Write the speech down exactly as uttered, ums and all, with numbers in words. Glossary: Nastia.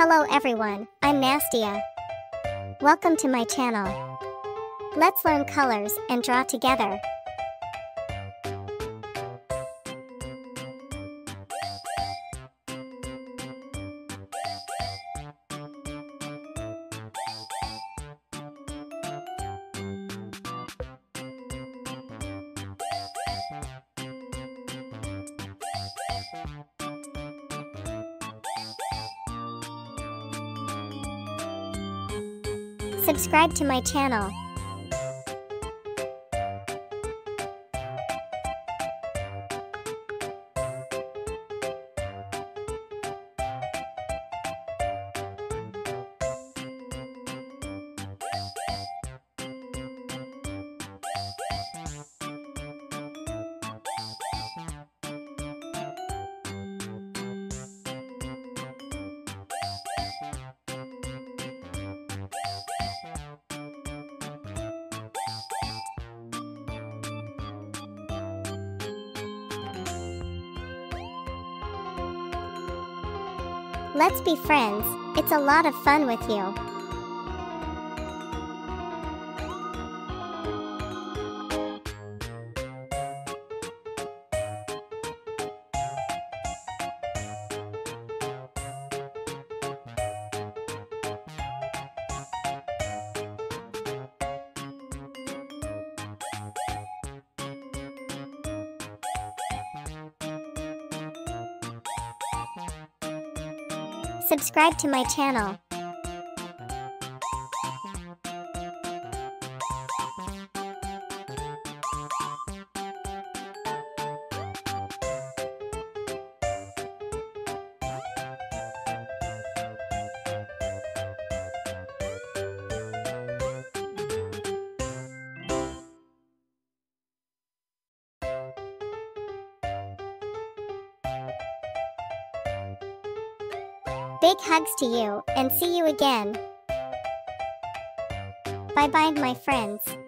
Hello everyone, I'm Nastia. Welcome to my channel. Let's learn colors and draw together. Subscribe to my channel. Let's be friends, it's a lot of fun with you. Subscribe to my channel. Big hugs to you, and see you again. Bye bye, my friends.